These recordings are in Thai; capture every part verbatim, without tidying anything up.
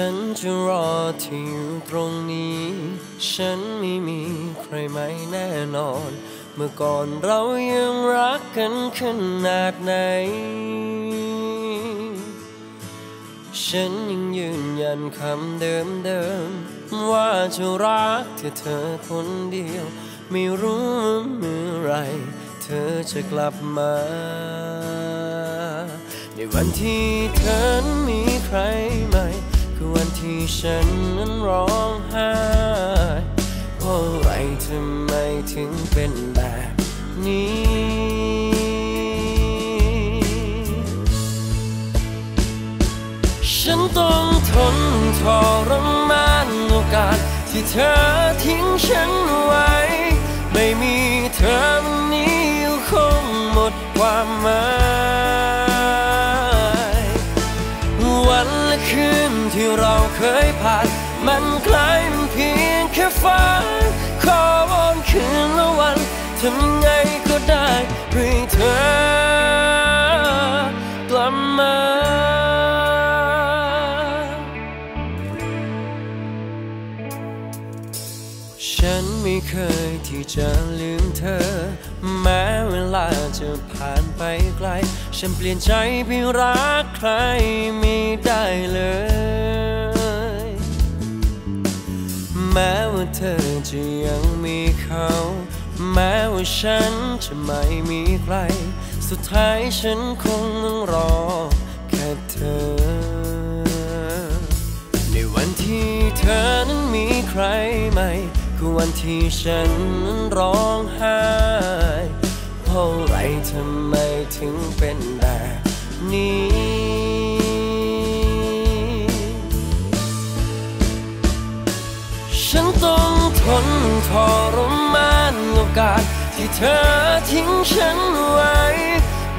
ฉันจะรอที่อยู่ตรงนี้ฉันไม่มีใครไหมแน่นอนเมื่อก่อนเรายังรักกันขนาดไหนฉันยังยืนยันคำเดิมๆว่าจะรักเธอเธอคนเดียวไม่รู้เมื่อไรเธอจะกลับมาในวันที่เธอมีใครใหม่คือวันที่ฉันนั้นร้องไห้เพราะอะไรทำไมถึงเป็นแบบนี้ฉันต้องทนทรมานโอกาสที่เธอทิ้งฉันไว้ไม่มีเธอวันนี้คงหมดความหมายวันและคืนที่เราเคยผ่านมันกลายเป็นเพียงแค่ฝันขอวอนคืนละวันทำไงก็ได้ให้เธอกลับมาฉันไม่เคยที่จะลืมเธอแม้เวลาจะผ่านไปไกลฉันเปลี่ยนใจไปรักใครไม่ได้เลยแม้ว่าเธอจะยังมีเขาแม้ว่าฉันจะไม่มีใครสุดท้ายฉันคงต้องรอแค่เธอในวันที่เธอนั้นมีใครใหม่คือวันที่ฉันนั้นร้องไห้เพราะอะไรทำไมถึงเป็นแบบนี้ฉันต้องทนทรมานโอกาสที่เธอทิ้งฉันไว้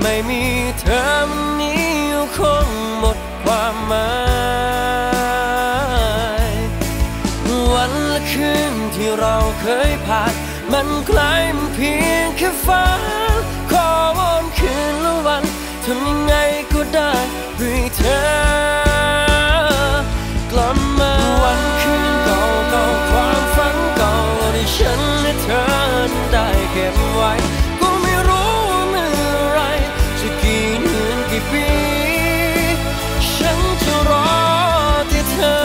ไม่มีเธอวันนี้คงหมดความหมายวันและคืนที่เราเคยผ่านมันกลายเป็นเพียงแค่ฝันขอวอนคืนละวันทำยังไงก็ได้ให้เธอกลับมาวันคืนเก่าๆความฝันเก่าที่ฉันและเธอได้เก็บไว้ก็ไม่รู้เมื่อไรจะกี่เดือนกี่ปีฉันจะรอที่เธอ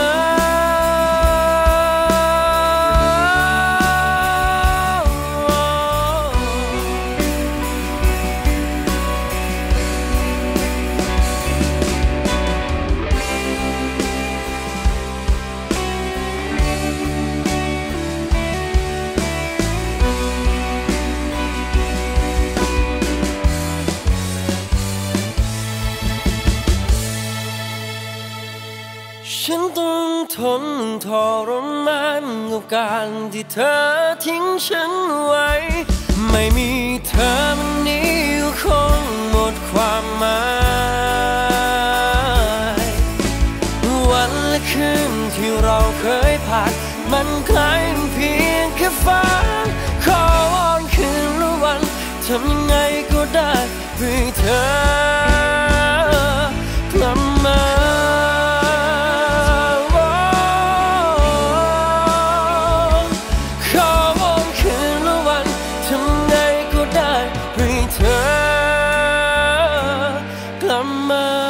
ฉันต้องทนทรมานกับการที่เธอทิ้งฉันไว้ไม่มีเธอวันนี้คงหมดความหมายวันและคืนที่เราเคยผ่านมันกลายเป็นเพียงแค่ฝันขอวอนคืนละวันทำยังไงก็ได้ให้เธอกลับมาCome on.